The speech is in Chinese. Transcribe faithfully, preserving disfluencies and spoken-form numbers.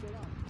学到。